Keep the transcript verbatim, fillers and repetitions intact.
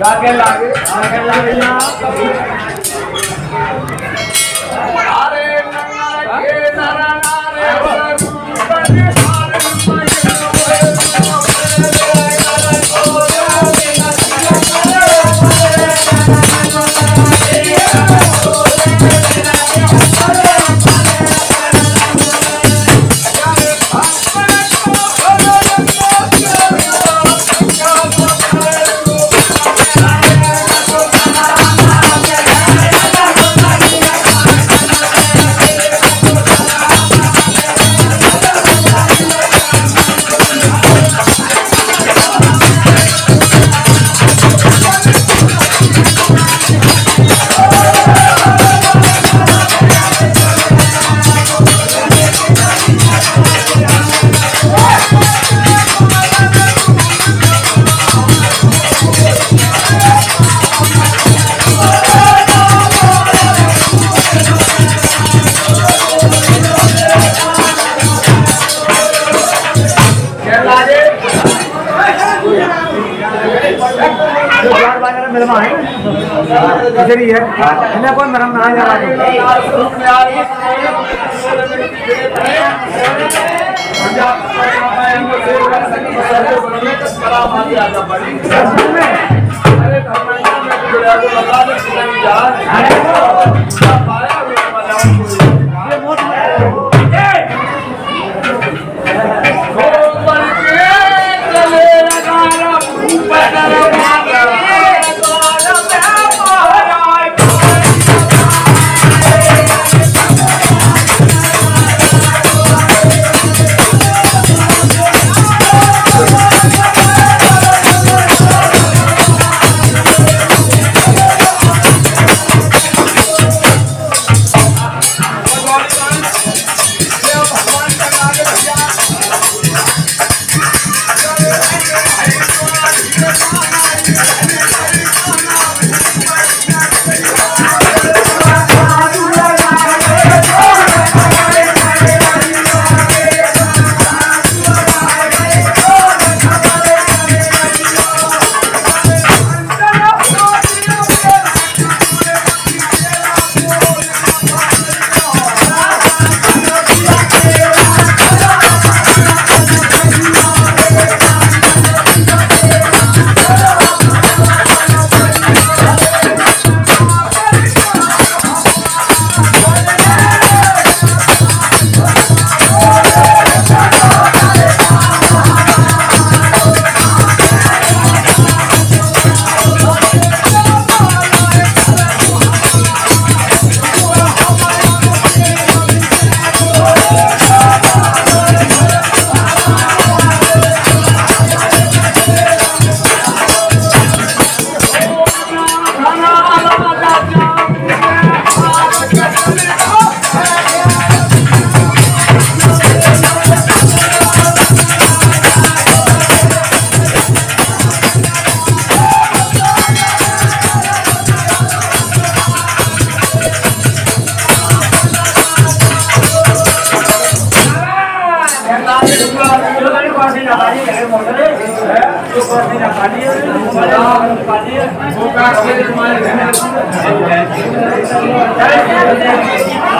क्या क्या लागे आगे लागे ना अरे नन्ना के नरा नारे है कोई मरम ना जा Gracias.